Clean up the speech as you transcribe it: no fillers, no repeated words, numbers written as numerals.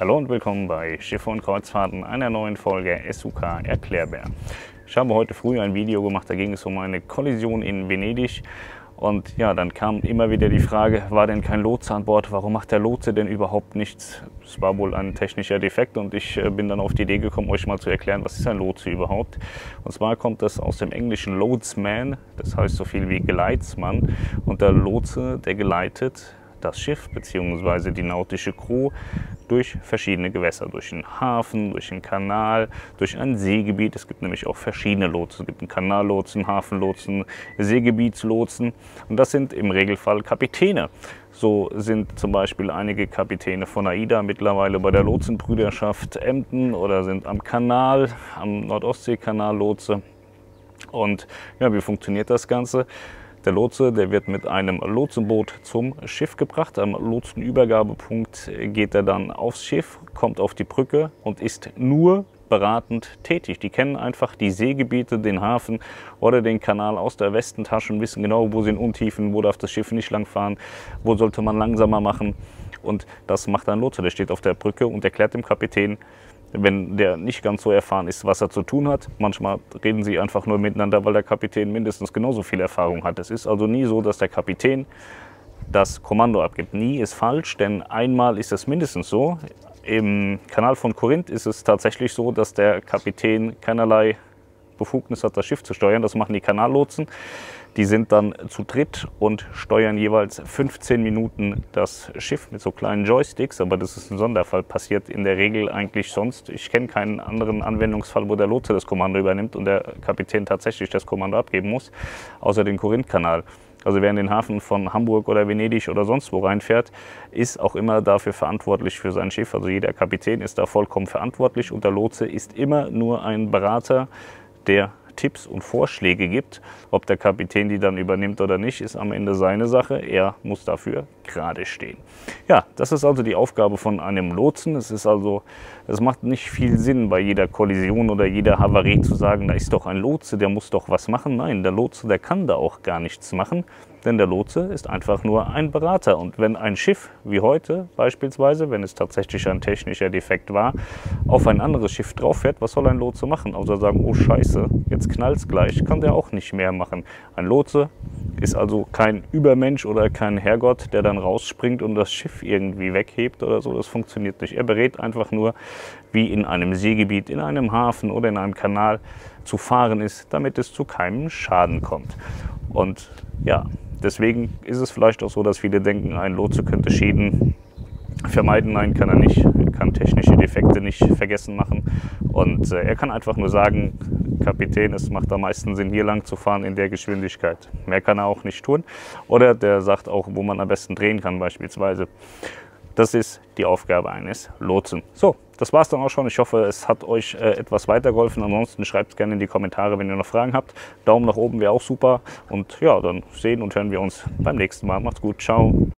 Hallo und willkommen bei Schiffe und Kreuzfahrten, einer neuen Folge SUK Erklärbär. Ich habe heute früh ein Video gemacht, da ging es um eine Kollision in Venedig. Und ja, dann kam immer wieder die Frage, war denn kein Lotse an Bord? Warum macht der Lotse denn überhaupt nichts? Es war wohl ein technischer Defekt und ich bin dann auf die Idee gekommen, euch mal zu erklären, was ist ein Lotse überhaupt? Und zwar kommt das aus dem englischen Loadsman, das heißt so viel wie Geleitsmann. Und der Lotse, der geleitet das Schiff bzw. die nautische Crew durch verschiedene Gewässer, durch einen Hafen, durch einen Kanal, durch ein Seegebiet. Es gibt nämlich auch verschiedene Lotsen. Es gibt einen Kanallotsen, Hafenlotsen, Seegebietslotsen und das sind im Regelfall Kapitäne. So sind zum Beispiel einige Kapitäne von AIDA mittlerweile bei der Lotsenbrüderschaft Emden oder sind am Kanal, am Nordostseekanal Lotse. Und ja, wie funktioniert das Ganze? Der Lotse, der wird mit einem Lotsenboot zum Schiff gebracht. Am Lotsenübergabepunkt geht er dann aufs Schiff, kommt auf die Brücke und ist nur beratend tätig. Die kennen einfach die Seegebiete, den Hafen oder den Kanal aus der Westentasche und wissen genau, wo sind Untiefen, wo darf das Schiff nicht langfahren, wo sollte man langsamer machen. Und das macht ein Lotse, der steht auf der Brücke und erklärt dem Kapitän, wenn der nicht ganz so erfahren ist, was er zu tun hat. Manchmal reden sie einfach nur miteinander, weil der Kapitän mindestens genauso viel Erfahrung hat. Es ist also nie so, dass der Kapitän das Kommando abgibt. Nie ist falsch, denn einmal ist es mindestens so. Im Kanal von Korinth ist es tatsächlich so, dass der Kapitän keinerlei Befugnis hat, das Schiff zu steuern. Das machen die Kanallotsen. Die sind dann zu dritt und steuern jeweils 15 Minuten das Schiff mit so kleinen Joysticks. Aber das ist ein Sonderfall, passiert in der Regel eigentlich sonst. Ich kenne keinen anderen Anwendungsfall, wo der Lotse das Kommando übernimmt und der Kapitän tatsächlich das Kommando abgeben muss, außer den Korinthkanal. Also wer in den Hafen von Hamburg oder Venedig oder sonst wo reinfährt, ist auch immer dafür verantwortlich für sein Schiff. Also jeder Kapitän ist da vollkommen verantwortlich und der Lotse ist immer nur ein Berater, der Tipps und Vorschläge gibt. Ob der Kapitän die dann übernimmt oder nicht, ist am Ende seine Sache. Er muss dafür gerade stehen. Ja, das ist also die Aufgabe von einem Lotsen. Es ist also, es macht nicht viel Sinn, bei jeder Kollision oder jeder Havarie zu sagen, da ist doch ein Lotse, der muss doch was machen. Nein, der Lotse, der kann da auch gar nichts machen, denn der Lotse ist einfach nur ein Berater. Und wenn ein Schiff, wie heute beispielsweise, wenn es tatsächlich ein technischer Defekt war, auf ein anderes Schiff drauf fährt, was soll ein Lotse machen? Außer sagen, oh Scheiße, jetzt knallt es gleich, kann der auch nicht mehr machen. Ein Lotse ist also kein Übermensch oder kein Herrgott, der dann rausspringt und das Schiff irgendwie weghebt oder so. Das funktioniert nicht. Er berät einfach nur, wie in einem Seegebiet, in einem Hafen oder in einem Kanal zu fahren ist, damit es zu keinem Schaden kommt. Und ja, deswegen ist es vielleicht auch so, dass viele denken, ein Lotse könnte Schäden vermeiden. Nein, kann er nicht. Er kann technische Defekte nicht vergessen machen. Und er kann einfach nur sagen, Kapitän, es macht am meisten Sinn, hier lang zu fahren in der Geschwindigkeit. Mehr kann er auch nicht tun. Oder der sagt auch, wo man am besten drehen kann beispielsweise. Das ist die Aufgabe eines Lotsen. So, das war es dann auch schon. Ich hoffe, es hat euch etwas weitergeholfen. Ansonsten schreibt es gerne in die Kommentare, wenn ihr noch Fragen habt. Daumen nach oben wäre auch super. Und ja, dann sehen und hören wir uns beim nächsten Mal. Macht's gut, ciao.